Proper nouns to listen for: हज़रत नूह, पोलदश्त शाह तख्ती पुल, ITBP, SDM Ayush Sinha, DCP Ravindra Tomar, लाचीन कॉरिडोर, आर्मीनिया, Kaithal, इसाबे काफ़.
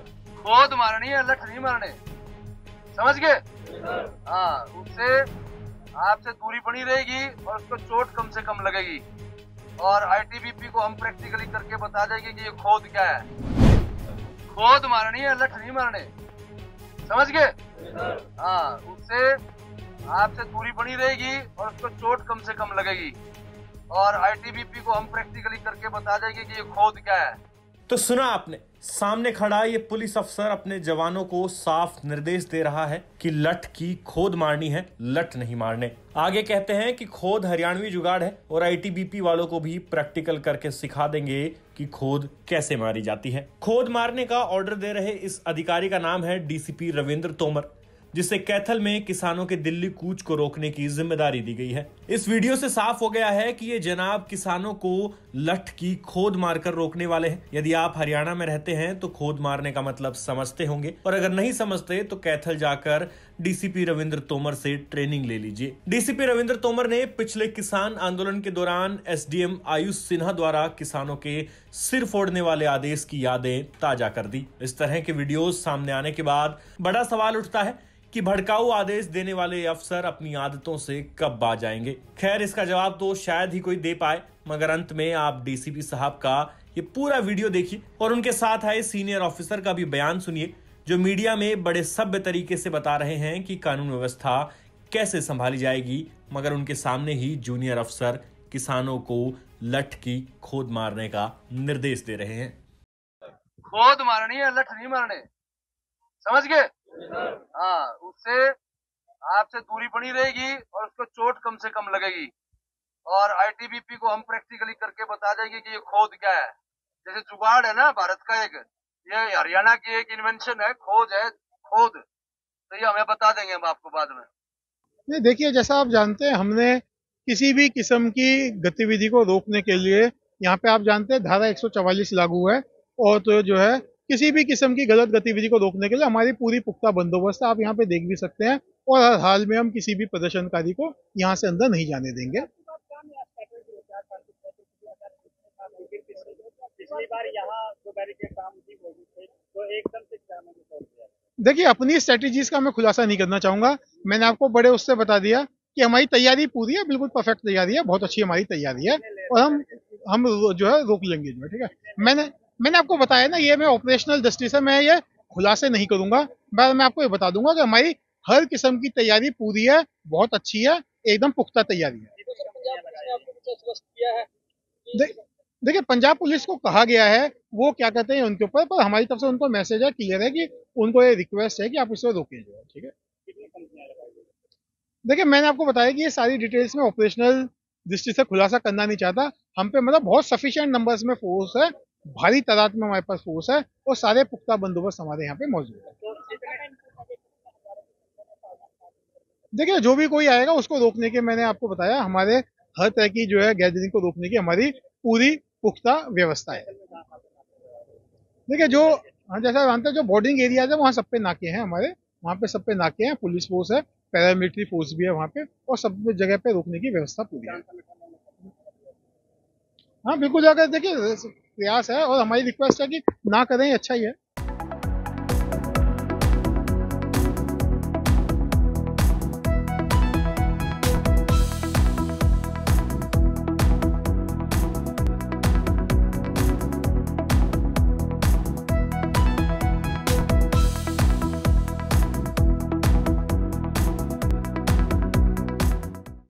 खोद मारनी है, लठ नहीं मारने, समझ गए? हाँ, उससे आपसे दूरी बनी रहेगी और उसको चोट कम से कम लगेगी। और आईटीबीपी को हम प्रैक्टिकली करके बता देंगे कि ये खोद क्या है। खोद मारनी है, लठ नहीं मारने, समझ गए? हाँ, उससे आपसे दूरी बनी रहेगी और उसको चोट कम से कम लगेगी। और आईटीबीपी को हम प्रैक्टिकली करके बता देंगे कि ये खोद क्या है। तो सुना आपने, सामने खड़ा ये पुलिस अफसर अपने जवानों को साफ निर्देश दे रहा है कि लठ की खोद मारनी है, लठ नहीं मारने। आगे कहते हैं कि खोद हरियाणवी जुगाड़ है और आईटीबीपी वालों को भी प्रैक्टिकल करके सिखा देंगे कि खोद कैसे मारी जाती है। खोद मारने का ऑर्डर दे रहे इस अधिकारी का नाम है डीसीपी रविंद्र तोमर, जिसे कैथल में किसानों के दिल्ली कूच को रोकने की जिम्मेदारी दी गई है। इस वीडियो से साफ हो गया है कि ये जनाब किसानों को लठ की खोद मारकर रोकने वाले हैं। यदि आप हरियाणा में रहते हैं तो खोद मारने का मतलब समझते होंगे, और अगर नहीं समझते तो कैथल जाकर डीसीपी रविंद्र तोमर से ट्रेनिंग ले लीजिए। डीसीपी रविंद्र तोमर ने पिछले किसान आंदोलन के दौरान एसडीएम आयुष सिन्हा द्वारा किसानों के सिर फोड़ने वाले आदेश की यादें ताजा कर दी। इस तरह के वीडियो सामने आने के बाद बड़ा सवाल उठता है कि भड़काऊ आदेश देने वाले अफसर अपनी आदतों से कब बाज आएंगे। खैर, इसका जवाब तो शायद ही कोई दे पाए, मगर अंत में आप डीसीपी साहब का ये पूरा वीडियो देखिए और उनके साथ आए सीनियर ऑफिसर का भी बयान सुनिए, जो मीडिया में बड़े सभ्य तरीके से बता रहे हैं कि कानून व्यवस्था कैसे संभाली जाएगी, मगर उनके सामने ही जूनियर अफसर किसानों को लठ की खोद मारने का निर्देश दे रहे हैं। खोद मारनी है, लठ नहीं मारने, समझ गए? हाँ, उससे आपसे दूरी बनी रहेगी और उसको चोट कम से कम लगेगी। और आईटीबीपी को हम प्रैक्टिकली करके बता देंगे कि ये खोद क्या है। जैसे जुगाड़ है ना, भारत का एक, ये हरियाणा की एक इन्वेंशन है, खोज है, खोद। तो ये हमें बता देंगे हम आपको बाद में। नहीं, देखिए, जैसा आप जानते हैं, हमने किसी भी किस्म की गतिविधि को रोकने के लिए यहाँ पे आप जानते हैं धारा 144 लागू है, और तो जो है किसी भी किस्म की गलत गतिविधि को रोकने के लिए हमारी पूरी पुख्ता बंदोबस्त है। आप यहाँ पे देख भी सकते हैं, और हर हाल में हम किसी भी प्रदर्शनकारी को यहाँ से अंदर नहीं जाने देंगे। देखिए, अपनी स्ट्रेटेजीज का मैं खुलासा नहीं करना चाहूंगा। मैंने आपको बड़े उससे बता दिया कि हमारी तैयारी पूरी है, बिल्कुल परफेक्ट तैयारी है, बहुत अच्छी हमारी तैयारी है, और हम जो है रोक लेंगे जो है। ठीक है, मैंने आपको बताया ना, ये मैं ऑपरेशनल दृष्टि से मैं ये खुलासे नहीं करूंगा। मैं आपको ये बता दूंगा कि हमारी हर किस्म की तैयारी पूरी है, बहुत अच्छी है, एकदम पुख्ता तैयारी है। देखिए, पंजाब पुलिस को कहा गया है वो क्या कहते हैं उनके ऊपर, पर हमारी तरफ से उनको मैसेज है, क्लियर है कि उनको ये रिक्वेस्ट है कि आप इसको रोकें जो है। ठीक है, देखिए, मैंने आपको बताया कि ये सारी डिटेल्स में ऑपरेशनल दृष्टि से खुलासा करना नहीं चाहता। हम पे मतलब बहुत सफिशिएंट नंबर्स में फोर्स है, भारी तादाद में हमारे पास फोर्स है, और सारे पुख्ता बंदोबस्त हमारे यहाँ पे मौजूद है। देखिए, जो भी कोई आएगा उसको रोकने के, मैंने आपको बताया, हमारे हर तरह की जो है गैदरिंग को रोकने की हमारी पूरी पुख्ता व्यवस्था है। देखिए, जो जैसा जानते हैं, जो बॉर्डिंग एरियाज है वहाँ सब पे नाके हैं हमारे, वहाँ पे सब पे नाके हैं, पुलिस फोर्स है, पैरामिलिट्री फोर्स भी है वहाँ पे, और सब जगह पे रोकने की व्यवस्था पूरी है। हाँ, बिल्कुल, अगर देखिए प्रयास है, और हमारी रिक्वेस्ट है कि ना करें, अच्छा ही है।